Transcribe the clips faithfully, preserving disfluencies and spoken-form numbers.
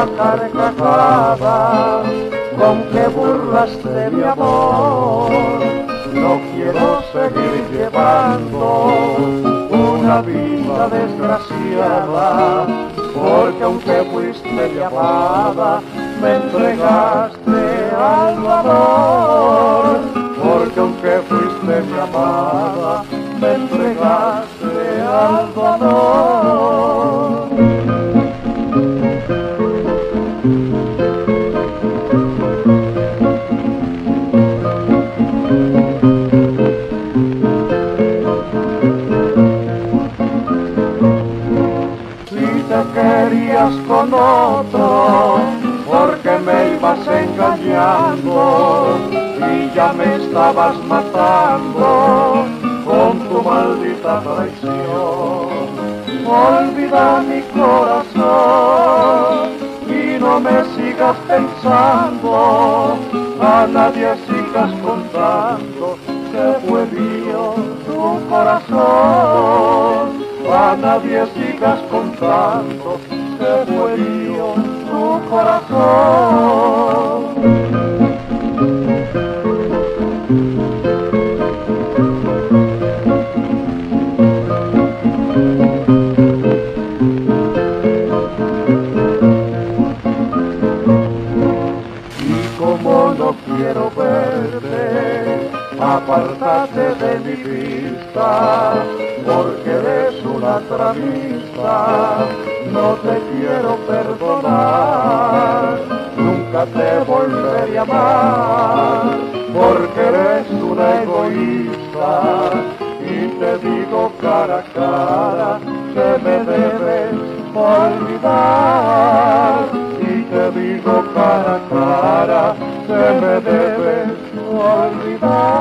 la carcajada con que burlaste mi amor. No quiero seguir llevando una vida desgraciada, porque aunque fuiste llamada, me entregaste al amor. Porque aunque fuiste llamada, me entregaste al amor. Con otro, porque me ibas engañando y ya me estabas matando con tu maldita traición. Olvida mi corazón y no me sigas pensando, a nadie sigas contando que fue mío tu corazón. A nadie sigas contando que fue mío tu corazón. Y como no quiero verte, apártate de mi vista, porque eres una tramista, no te quiero perdonar, nunca te volveré a amar, porque eres una egoísta, y te digo cara a cara que me debes olvidar, y te digo cara a cara que me debes olvidar.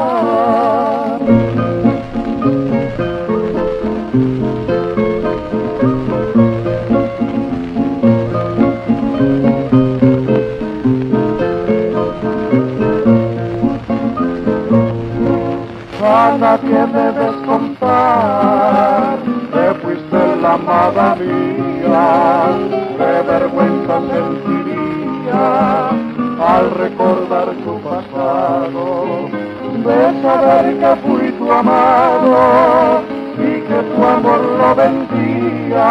A nadie debes contar que fuiste la amada mía, de vergüenza sentiría al recordar tu pasado, de saber que fui tu amado y que tu amor lo vendía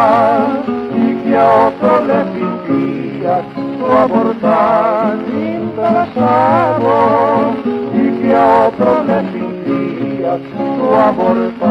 y que a otro le fingía tu amor tan interesado y que a otro le fingía tu amor.